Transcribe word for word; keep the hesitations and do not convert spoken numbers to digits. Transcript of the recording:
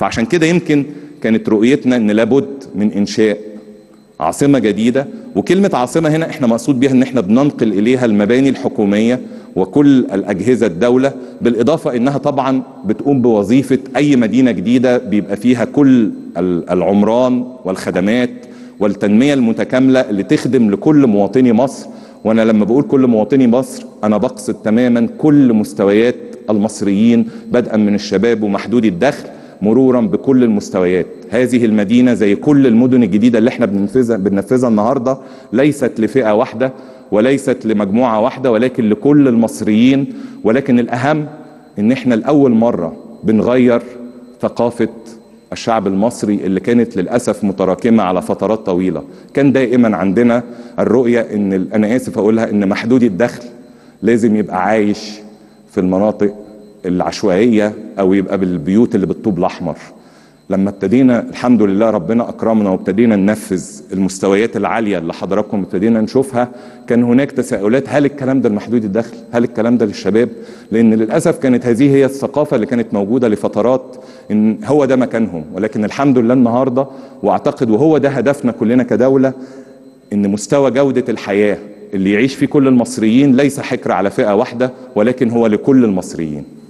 فعشان كده يمكن كانت رؤيتنا ان لابد من انشاء عاصمة جديدة، وكلمة عاصمة هنا احنا مقصود بيها ان احنا بننقل اليها المباني الحكومية وكل الأجهزة الدولة، بالإضافة انها طبعا بتقوم بوظيفة اي مدينة جديدة بيبقى فيها كل العمران والخدمات والتنمية المتكاملة اللي تخدم لكل مواطني مصر. وانا لما بقول كل مواطني مصر انا بقصد تماما كل مستويات المصريين، بدءا من الشباب ومحدودي الدخل مرورا بكل المستويات. هذه المدينة زي كل المدن الجديدة اللي احنا بننفذها بننفذها النهاردة ليست لفئة واحدة وليست لمجموعة واحدة، ولكن لكل المصريين. ولكن الأهم ان احنا لأول مرة بنغير ثقافة الشعب المصري اللي كانت للأسف متراكمة على فترات طويلة. كان دائما عندنا الرؤية ان انا اسف اقولها ان محدود الدخل لازم يبقى عايش في المناطق العشوائية او يبقى بالبيوت اللي بالطوب الاحمر. لما ابتدينا الحمد لله ربنا اكرمنا وابتدينا ننفذ المستويات العالية اللي حضراتكم ابتدينا نشوفها، كان هناك تساؤلات هل الكلام ده لمحدود الدخل؟ هل الكلام ده للشباب؟ لان للاسف كانت هذه هي الثقافة اللي كانت موجودة لفترات ان هو ده مكانهم. ولكن الحمد لله النهاردة واعتقد وهو ده هدفنا كلنا كدولة، ان مستوى جودة الحياة اللي يعيش فيه كل المصريين ليس حكر على فئة واحدة ولكن هو لكل المصريين.